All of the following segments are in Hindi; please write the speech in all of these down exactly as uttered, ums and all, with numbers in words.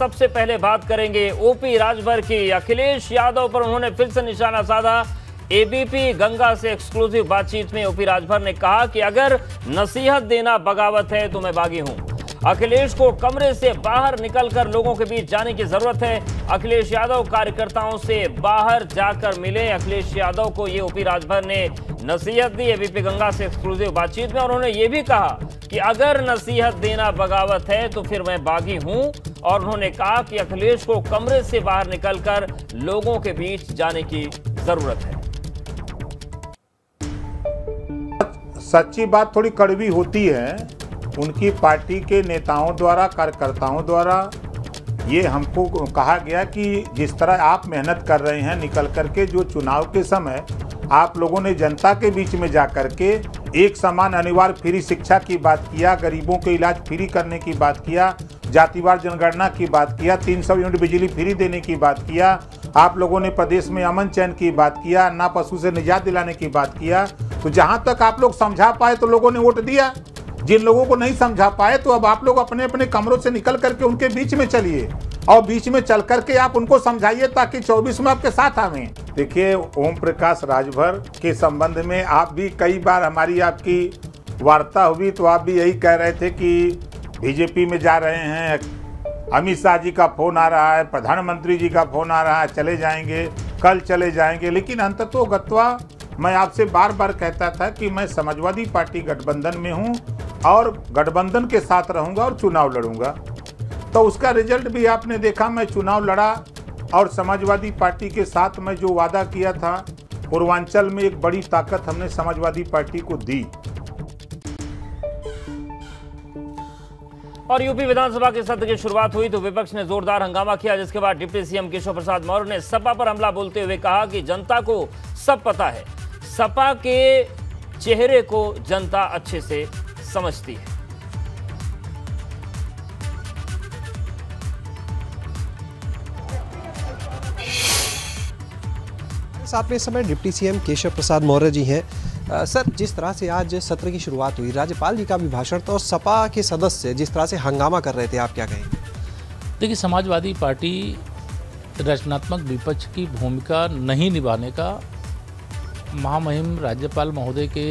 सबसे पहले बात करेंगे ओपी राजभर की। अखिलेश यादव पर उन्होंने फिर से निशाना साधा। एबीपी गंगा से एक्सक्लूसिव बातचीत में ओपी राजभर ने कहा कि अगर नसीहत देना बगावत है तो मैं बागी हूं। अखिलेश को कमरे से बाहर निकलकर लोगों के बीच जाने की जरूरत है। अखिलेश यादव कार्यकर्ताओं से बाहर जाकर मिले। अखिलेश यादव को ये ओपी राजभर ने नसीहत दी एबीपी गंगा से एक्सक्लूसिव बातचीत में। और उन्होंने ये भी कहा कि अगर नसीहत देना बगावत है तो फिर मैं बागी हूं। और उन्होंने कहा कि अखिलेश को कमरे से बाहर निकलकर लोगों के बीच जाने की जरूरत है। सच्ची बात थोड़ी कड़वी होती है उनकी पार्टी के नेताओं द्वारा, कार्यकर्ताओं द्वारा। ये हमको कहा गया कि जिस तरह आप मेहनत कर रहे हैं निकल करके, जो चुनाव के समय आप लोगों ने जनता के बीच में जा करके एक समान अनिवार्य फ्री शिक्षा की बात किया, गरीबों के इलाज फ्री करने की बात किया, जातिवार जनगणना की बात किया, तीन सौ यूनिट बिजली फ्री देने की बात किया, आप लोगों ने प्रदेश में अमन चैन की बात किया, अन्ना पशु से निजात दिलाने की बात किया। तो जहाँ तक आप लोग समझा पाए तो लोगों ने वोट दिया, जिन लोगों को नहीं समझा पाए तो अब आप लोग अपने अपने कमरों से निकल करके उनके बीच में चलिए और बीच में चल करके आप उनको समझाइए ताकि चौबीस में आपके साथ आवें। देखिए, ओम प्रकाश राजभर के संबंध में आप भी कई बार हमारी आपकी वार्ता हुई तो आप भी यही कह रहे थे कि बीजेपी में जा रहे हैं, अमित शाह जी का फोन आ रहा है, प्रधानमंत्री जी का फोन आ रहा है, चले जाएंगे, कल चले जाएंगे। लेकिन अंततोगत्वा मैं आपसे बार बार कहता था कि मैं समाजवादी पार्टी गठबंधन में हूं और गठबंधन के साथ रहूंगा और चुनाव लड़ूंगा। तो उसका रिजल्ट भी आपने देखा, मैं चुनाव लड़ा और समाजवादी पार्टी के साथ मैं जो वादा किया था, पूर्वांचल में एक बड़ी ताकत हमने समाजवादी पार्टी को दी। और यूपी विधानसभा के सत्र की शुरुआत हुई तो विपक्ष ने जोरदार हंगामा किया, जिसके बाद डिप्टी सीएम केशव प्रसाद मौर्य ने सपा पर हमला बोलते हुए कहा कि जनता को सब पता है, सपा के चेहरे को जनता अच्छे से समझती है। साथ में इस समय डिप्टी सीएम केशव प्रसाद मौर्य जी हैं। आ, सर, जिस तरह से आज सत्र की शुरुआत हुई, राज्यपाल जी का अभिभाषण था और सपा के सदस्य जिस तरह से हंगामा कर रहे थे, आप क्या कहेंगे? देखिए, समाजवादी पार्टी रचनात्मक विपक्ष की भूमिका नहीं निभाने का महामहिम राज्यपाल महोदय के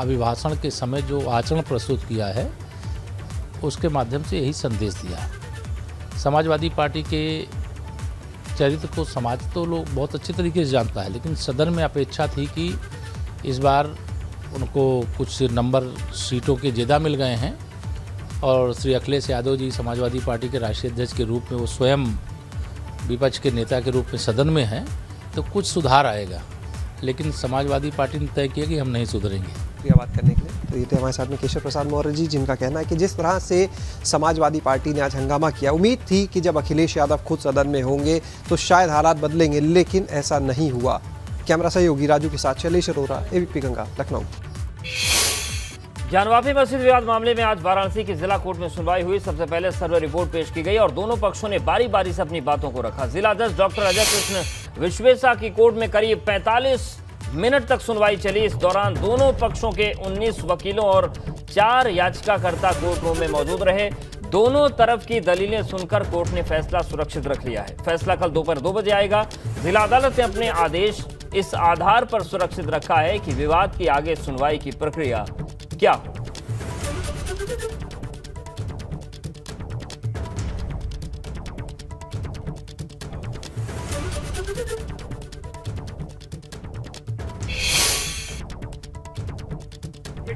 अभिभाषण के समय जो आचरण प्रस्तुत किया है उसके माध्यम से यही संदेश दिया। समाजवादी पार्टी के चरित्र को समाज तो लोग बहुत अच्छे तरीके से जानता है, लेकिन सदन में अपेक्षा थी कि इस बार उनको कुछ नंबर सीटों के ज़्यादा मिल गए हैं और श्री अखिलेश यादव जी समाजवादी पार्टी के राष्ट्रीय अध्यक्ष के रूप में, वो स्वयं विपक्ष के नेता के रूप में सदन में हैं, तो कुछ सुधार आएगा। लेकिन समाजवादी पार्टी ने तय किया कि हम नहीं सुधरेंगे। यह बात करने के लिए तो ये थे हमारे साथ में केशव प्रसाद मौर्य जी, जिनका कहना है कि जिस तरह से समाजवादी पार्टी ने आज हंगामा किया, उम्मीद थी कि जब अखिलेश यादव खुद सदन में होंगे तो शायद हालात बदलेंगे, लेकिन ऐसा नहीं हुआ। कैमरा सहयोगी राजू के साथ शैलेश अरोरा, एबीपी गंगा, लखनऊ। ज्ञानवापी मस्जिद विवाद मामले में आज वाराणसी के जिला कोर्ट में सुनवाई हुई। सबसे पहले सर्वे रिपोर्ट पेश की गई और दोनों पक्षों ने बारी बारी से अपनी बातों को रखा। जिला अध्यक्ष डॉक्टर अजय कृष्ण विश्वेशा की कोर्ट में करीब पैंतालीस मिनट तक सुनवाई चली। इस दौरान दोनों पक्षों के उन्नीस वकीलों और चार याचिकाकर्ता कोर्ट रूम में मौजूद रहे। दोनों तरफ की दलीलें सुनकर कोर्ट ने फैसला सुरक्षित रख लिया है। फैसला कल दोपहर दो बजे आएगा। जिला अदालत ने अपने आदेश इस आधार पर सुरक्षित रखा है कि विवाद की आगे सुनवाई की प्रक्रिया क्या हो।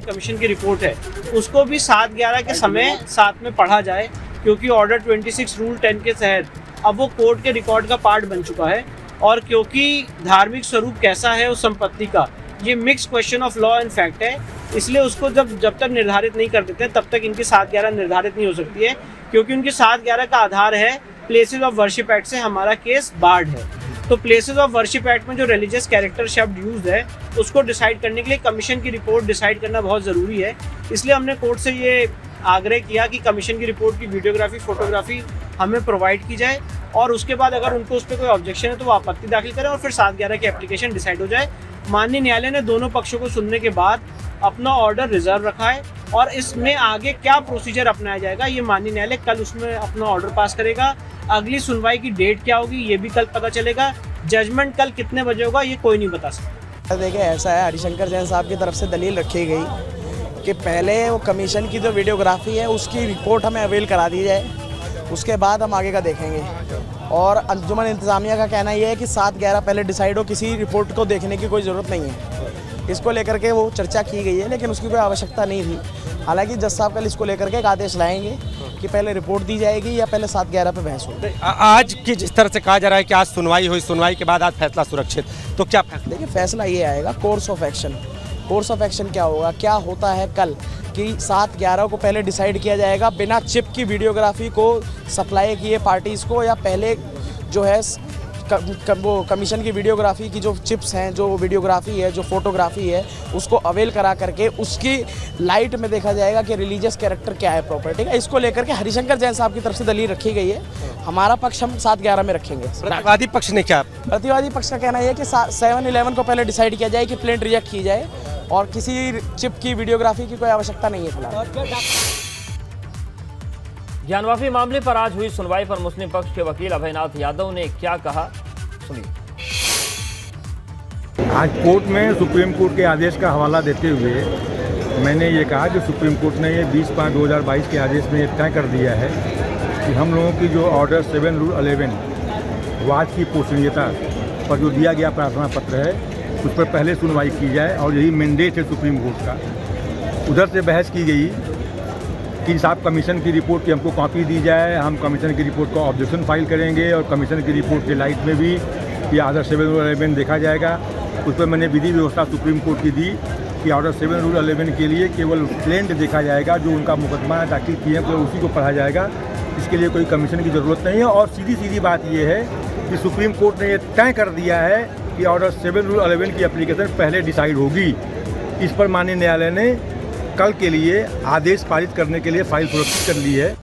कमीशन की रिपोर्ट है, उसको भी सात ग्यारह के समय साथ में पढ़ा जाए, क्योंकि ऑर्डर छब्बीस रूल टेन के तहत अब वो कोर्ट के रिकॉर्ड का पार्ट बन चुका है। और क्योंकि धार्मिक स्वरूप कैसा है उस संपत्ति का, ये mix question of law and fact है, इसलिए उसको जब जब तक निर्धारित नहीं कर देते तब तक इनकी सात ग्यारह निर्धारित नहीं हो सकती है, क्योंकि उनकी सात ग्यारह का आधार है प्लेसेज ऑफ वर्शिप एक्ट से हमारा केस बार्ड है। तो प्लेसेस ऑफ वर्शिप एक्ट में जो रिलीजियस कैरेक्टर शब्द यूज है उसको डिसाइड करने के लिए कमीशन की रिपोर्ट डिसाइड करना बहुत ज़रूरी है। इसलिए हमने कोर्ट से ये आग्रह किया कि कमीशन की रिपोर्ट की वीडियोग्राफी, फोटोग्राफी हमें प्रोवाइड की जाए और उसके बाद अगर उनको उस पर कोई ऑब्जेक्शन है तो वो आपत्ति दाखिल करें और फिर सात ग्यारह की एप्लीकेशन डिसाइड हो जाए। माननीय न्यायालय ने दोनों पक्षों को सुनने के बाद अपना ऑर्डर रिजर्व रखा है और इसमें आगे क्या प्रोसीजर अपनाया जाएगा ये माननीय न्यायालय कल उसमें अपना ऑर्डर पास करेगा। अगली सुनवाई की डेट क्या होगी ये भी कल पता चलेगा। जजमेंट कल कितने बजे होगा ये कोई नहीं बता सकता। देखिए ऐसा है, हरिशंकर जैन साहब की तरफ से दलील रखी गई कि पहले वो कमीशन की जो वीडियोग्राफी है उसकी रिपोर्ट हमें अवेल करा दी जाए, उसके बाद हम आगे का देखेंगे। और अंजुमन इंतजामिया का कहना यह है कि सात ग्यारह पहले डिसाइड हो, किसी रिपोर्ट को देखने की कोई ज़रूरत नहीं है। इसको लेकर के वो चर्चा की गई है लेकिन उसकी कोई आवश्यकता नहीं थी। हालांकि जज साहब कल इसको लेकर के एक आदेश लाएंगे कि पहले रिपोर्ट दी जाएगी या पहले सात ग्यारह पे बहस होगी। आज की जिस तरह से कहा जा रहा है कि आज सुनवाई हुई, सुनवाई के बाद आज फैसला सुरक्षित, तो क्या फैसला? देखिए फैसला ये आएगा course of action. Course of action क्या होगा, क्या होता है कल कि सात ग्यारह को पहले डिसाइड किया जाएगा बिना चिप की वीडियोग्राफी को सप्लाई किए पार्टीज़ को, या पहले जो है वो कमीशन की वीडियोग्राफी की जो चिप्स हैं, जो वीडियोग्राफी है, जो फोटोग्राफी है, उसको अवेल करा करके उसकी लाइट में देखा जाएगा कि रिलीजियस कैरेक्टर क्या है प्रॉपर्टी का। इसको लेकर के हरिशंकर जैन साहब की तरफ से दलील रखी गई है। हमारा पक्ष हम सात ग्यारह में रखेंगे। प्रतिवादी पक्ष ने क्या, प्रतिवादी पक्ष का कहना है कि सेवन इलेवन को पहले डिसाइड किया जाए कि प्लेन रिजेक्ट की जाए और किसी चिप की वीडियोग्राफी की कोई आवश्यकता नहीं है फिलहाल। ज्ञानवापी मामले पर आज हुई सुनवाई पर मुस्लिम पक्ष के वकील अभयनाथ यादव ने क्या कहा, सुनिए। आज कोर्ट में सुप्रीम कोर्ट के आदेश का हवाला देते हुए मैंने ये कहा कि सुप्रीम कोर्ट ने ये बीस पाँच दो हज़ार बाईस के आदेश में तय कर दिया है कि हम लोगों की जो ऑर्डर सेवन रूल अलेवन वाद की पोषणीयता पर जो दिया गया प्रार्थना पत्र है उस पर पहले सुनवाई की जाए और यही मैंडेट है सुप्रीम कोर्ट का। उधर से बहस की गई कि साहब कमीशन की रिपोर्ट की हमको कॉपी दी जाए, हम कमीशन की रिपोर्ट को ऑब्जेक्शन फाइल करेंगे और कमीशन की रिपोर्ट के लाइट में भी ये ऑर्डर सेवन रूल अलेवन देखा जाएगा। उस पर मैंने विधि व्यवस्था सुप्रीम कोर्ट की दी कि ऑर्डर सेवन रूल अलेवन के लिए केवल प्लेंट देखा जाएगा, जो उनका मुकदमा दाखिल किए हैं उसी को पढ़ा जाएगा, इसके लिए कोई कमीशन की ज़रूरत नहीं है। और सीधी सीधी बात यह है कि सुप्रीम कोर्ट ने यह तय कर दिया है कि ऑर्डर सेवन रूल अलेवन की एप्लीकेशन पहले डिसाइड होगी। इस पर माननीय न्यायालय ने कल के लिए आदेश पारित करने के लिए फाइल सुरक्षित कर ली है।